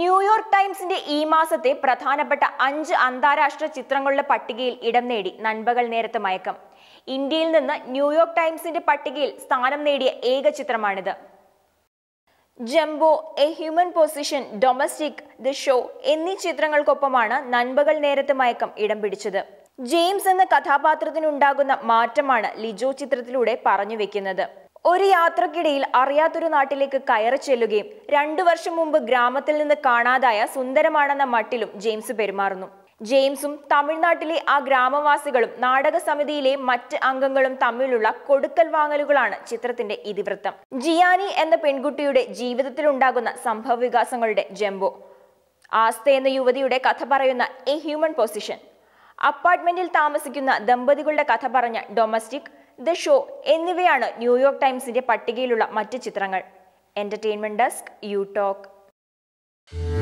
New York ടൈംസിന്റെ ഈ മാസത്തെ പ്രധാനപ്പെട്ട 5 അന്താരാഷ്ട്ര ചിത്രങ്ങളുടെ പട്ടികയിൽ ഇടം നേടി നൻപകൽ നേരത്തെ മയക്കം. ഇന്ത്യയിൽ നിന്ന് ന്യൂയോർക്ക് ടൈംസിന്റെ പട്ടികയിൽ സ്ഥാനം നേടിയ ഏക ചിത്രമാണിത്. Jumbo, A human position, domestic, the show എന്നീ ചിത്രങ്ങൾക്കൊപ്പമാണ് നൻപകൽ നേരത്തെ മയക്കം ഇടം പിടിച്ചത്. ജെയിംസ് എന്ന കഥാപാത്രത്തിനുണ്ടാകുന്ന മാറ്റമാണ് ലിജോ ചിത്രത്തിലൂടെ പറഞ്ഞു വെക്കുന്നത്. ഒരു യാത്രക്കിടയിൽ അറിയാത്തൊരു നാട്ടിലേക്ക് കയറി ചെല്ലുകയും 2 വർഷം മുമ്പ് ഗ്രാമത്തിൽ നിന്ന് കാണാതായ സുന്ദരമാണെന്ന മട്ടിലും ജെയിംസ് പെരുമാറുന്നു. ജെയിംസും തമിഴ്നാട്ടിലെ ആ ഗ്രാമവാസികളും നാടക സമിതിയിലെ മറ്റ് അംഗങ്ങളും തമ്മിലുള്ള കൊടുക്കൽ വാങ്ങലുകളാണ് ചിത്രത്തിന്റെ ഇതിവൃത്തം. ജിയാനി എന്ന പെൺകുട്ടിയുടെ ജീവിതത്തിലുണ്ടാകുന്ന സംഭവ വികാസങ്ങളുടെ ജംബോ, ആസ്ത എന്ന യുവതിയുടെ കഥ പറയുന്ന എ ഹ്യൂമൻ പൊസിഷൻ, അപ്പാർട്ട്മെന്റിൽ താമസിക്കുന്ന ദമ്പതികളുടെ കഥ പറഞ്ഞ ഡൊമസ്റ്റിക്, ദി ഷോ എന്നിവയാണ് ന്യൂയോർക്ക് ടൈംസിന്റെ പട്ടികയിലുള്ള മറ്റ് ചിത്രങ്ങൾ. Entertainment desk, you talk.